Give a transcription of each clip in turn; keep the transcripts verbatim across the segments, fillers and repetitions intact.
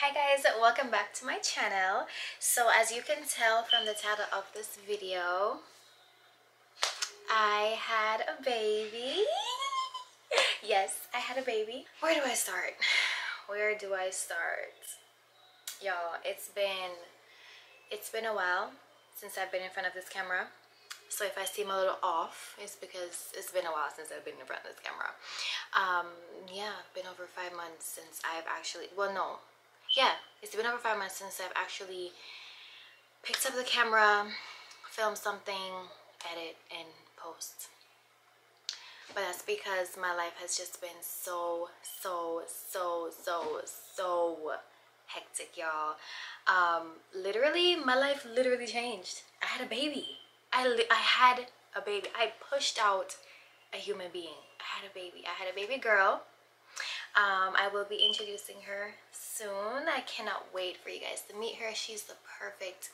Hi guys, welcome back to my channel. So as you can tell from the title of this video, I had a baby. Yes, I had a baby. Where do I start? Where do I start? Y'all, it's been it's been a while since I've been in front of this camera. So if I seem a little off, it's because it's been a while since I've been in front of this camera. Um, yeah, been over five months since I've actually, well no. Yeah, it's been over five months since I've actually picked up the camera, filmed something, edit, and post. But that's because my life has just been so, so, so, so, so hectic, y'all. Um, literally, my life literally changed. I had a baby. I, li I had a baby. I pushed out a human being. I had a baby. I had a baby girl. Um, I will be introducing her soon. I cannot wait for you guys to meet her. She's the perfect,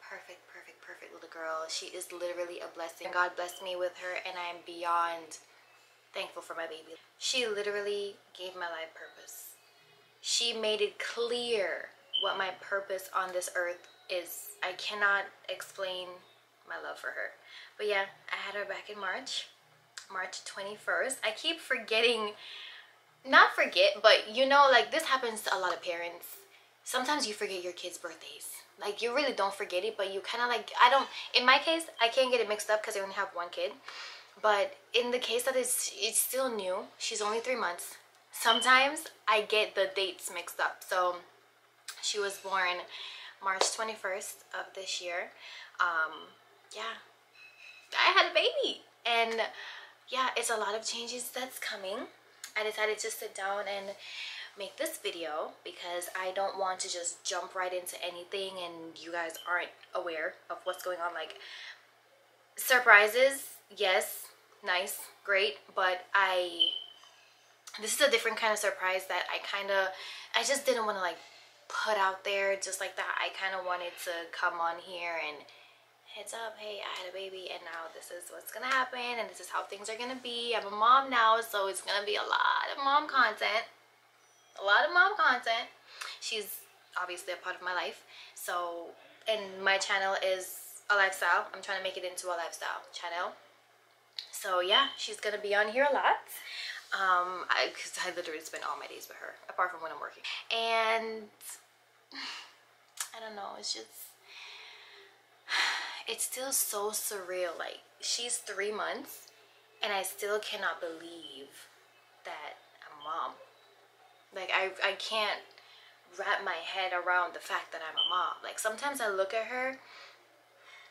perfect, perfect, perfect little girl. She is literally a blessing. God blessed me with her, and I am beyond thankful for my baby. She literally gave my life purpose. She made it clear what my purpose on this earth is. I cannot explain my love for her. But yeah, I had her back in March, March twenty-first. I keep forgetting. Not forget, but you know, like, this happens to a lot of parents. Sometimes you forget your kids' birthdays. Like, you really don't forget it, but you kind of like, I don't, in my case, I can't get it mixed up because I only have one kid. But in the case that it's, it's still new, she's only three months. Sometimes I get the dates mixed up. So she was born March twenty-first of this year. Um, yeah, I had a baby. And yeah, it's a lot of changes that's coming. I decided to sit down and make this video because I don't want to just jump right into anything and you guys aren't aware of what's going on. Like, surprises, yes, nice, great, but I this is a different kind of surprise that I kind of I just didn't want to like put out there just like that. I kind of wanted to come on here and heads up, hey, I had a baby and now this is what's gonna happen and this is how things are gonna be. I'm a mom now, so it's gonna be a lot of mom content. A lot of mom content. She's obviously a part of my life. So, and my channel is a lifestyle. I'm trying to make it into a lifestyle channel. So yeah, she's gonna be on here a lot. Um, I, cause I literally spend all my days with her, apart from when I'm working. And I don't know, it's just, it's still so surreal. Like, she's three months and I still cannot believe that I'm a mom. Like, I, I can't wrap my head around the fact that I'm a mom. Like, sometimes I look at her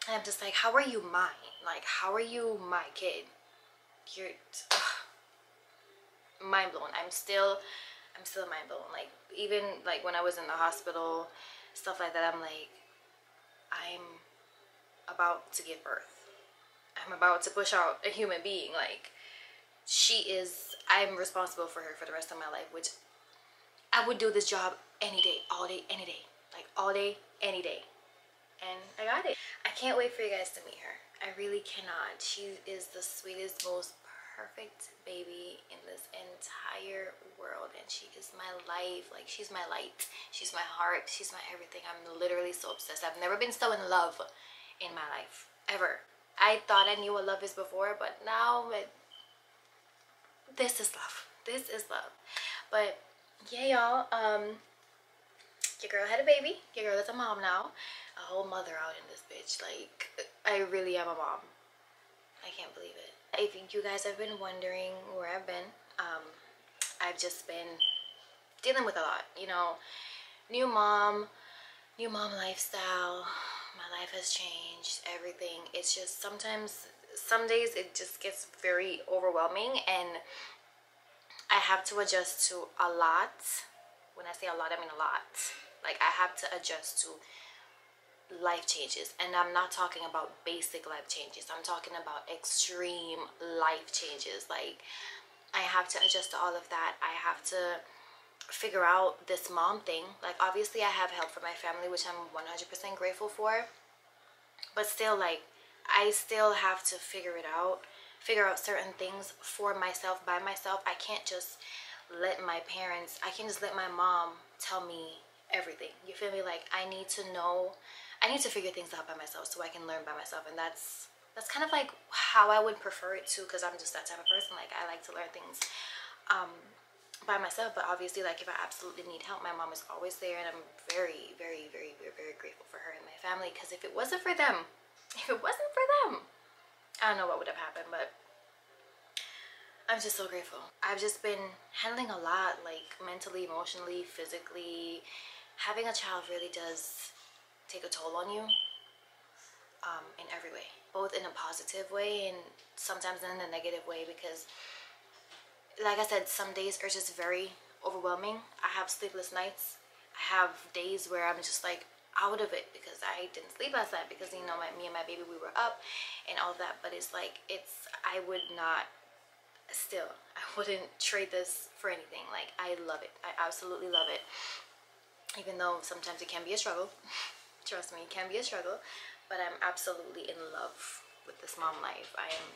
and I'm just like, how are you mine? Like, how are you my kid? You're ugh, mind blown. I'm still, I'm still mind blown. Like, even like when I was in the hospital, stuff like that, I'm like, I'm about to give birth. I'm about to push out a human being. Like, she is, I'm responsible for her for the rest of my life, which I would do this job any day, all day, any day. Like, all day, any day. And I got it. I can't wait for you guys to meet her. I really cannot. She is the sweetest, most perfect baby in this entire world, and she is my life. Like, she's my light. She's my heart. She's my everything. I'm literally so obsessed. I've never been so in love in my life, ever. I thought I knew what love is before, but now it, this is love. This is love. But yeah, y'all, um your girl had a baby. Your girl is a mom now, a whole mother out in this bitch. Like, I really am a mom. I can't believe it. I think you guys have been wondering where I've been. um I've just been dealing with a lot, you know. New mom, new mom lifestyle. My life has changed, everything. It's just sometimes, some days it just gets very overwhelming and I have to adjust to a lot. When I say a lot, I mean a lot. Like, I have to adjust to life changes, and I'm not talking about basic life changes. I'm talking about extreme life changes. Like, I have to adjust to all of that. I have to figure out this mom thing. Like, obviously I have help from my family, which I'm one hundred percent grateful for, but still, like, I still have to figure it out, figure out certain things for myself, by myself. I can't just let my parents I can't just let my mom tell me everything. You feel me? Like, I need to know, I need to figure things out by myself so I can learn by myself. And that's that's kind of like how I would prefer it to, because I'm just that type of person. Like, I like to learn things um by myself. But obviously, like, if I absolutely need help, my mom is always there, and I'm very very very very, very grateful for her and my family, because if it wasn't for them, if it wasn't for them I don't know what would have happened. But I'm just so grateful. I've just been handling a lot, like, mentally, emotionally, physically. Having a child really does take a toll on you, um, in every way, both in a positive way and sometimes in a negative way, because, like I said, some days are just very overwhelming. I have sleepless nights. I have days where I'm just, like, out of it because I didn't sleep last night, because, you know, my, me and my baby, we were up and all that. But it's like, it's, I would not, still, I wouldn't trade this for anything. Like, I love it. I absolutely love it. Even though sometimes it can be a struggle. Trust me, it can be a struggle. But I'm absolutely in love with this mom life. I am,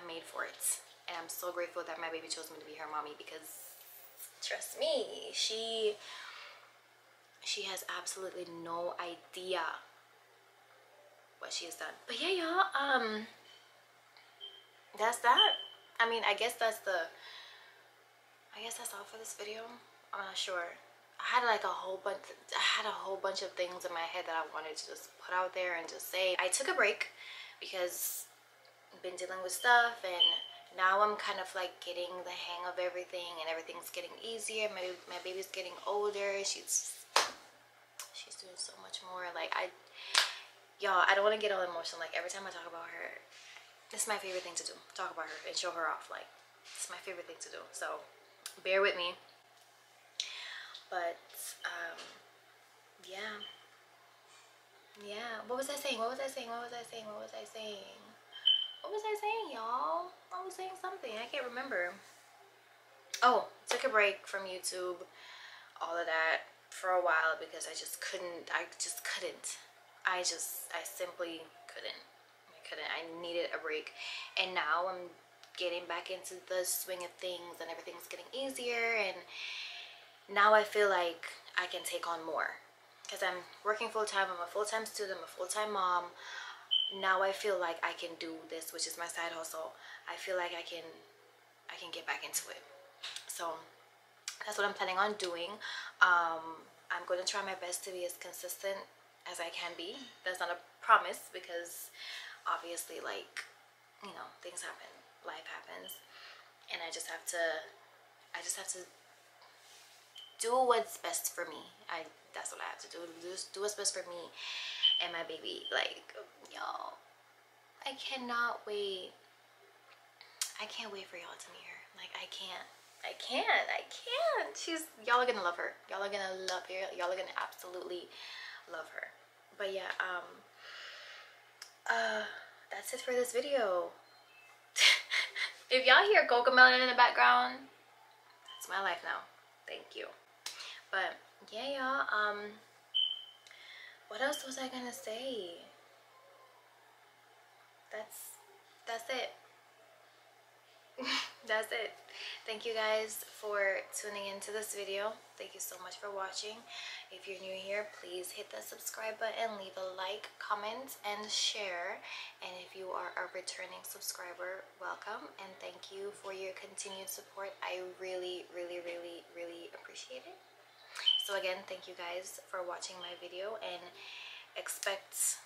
I'm made for it. And I'm so grateful that my baby chose me to be her mommy, because, trust me, she, she has absolutely no idea what she has done. But yeah, y'all, um, that's that. I mean, I guess that's the, I guess that's all for this video. I'm not sure. I had like a whole bunch, I had a whole bunch of things in my head that I wanted to just put out there and just say. I took a break because I've been dealing with stuff, and now I'm kind of like getting the hang of everything, and everything's getting easier. My, my baby's getting older. She's she's doing so much more. Like, I, y'all, I don't want to get all emotional. Like, every time I talk about her, it's my favorite thing to do. Talk about her and show her off. Like, it's my favorite thing to do. So bear with me. But um, yeah, yeah. What was I saying? What was I saying? What was I saying? What was I saying? What was I saying, y'all? I was saying something. I can't remember. Oh, took a break from YouTube, all of that for a while, because I just couldn't. I just couldn't. I just, I simply couldn't. I couldn't. I needed a break, and now I'm getting back into the swing of things, and everything's getting easier, and now I feel like I can take on more, because I'm working full-time. I'm a full-time student. I'm a full-time mom. Now I feel like I can do this, which is my side hustle. I feel like I can I can get back into it. So that's what I'm planning on doing. um I'm going to try my best to be as consistent as I can be. That's not a promise, because obviously, like, you know, things happen, life happens, and I just have to I just have to do what's best for me. I that's what I have to do. Just do what's best for me and my baby. Like, y'all, I cannot wait. I can't wait for y'all to meet her. Like, I can't. I can't. I can't. She's, y'all are gonna love her. Y'all are gonna love her. Y'all are gonna absolutely love her. But yeah, um, uh, that's it for this video. If y'all hear Cocomelon in the background, that's my life now. Thank you. But yeah, y'all, um, what else was I gonna say? That's, that's it. That's it. Thank you guys for tuning into this video. Thank you so much for watching. If you're new here, please hit that subscribe button, leave a like, comment, and share. And if you are a returning subscriber, welcome, and thank you for your continued support. I really, really, really, really appreciate it. So again, thank you guys for watching my video, and expect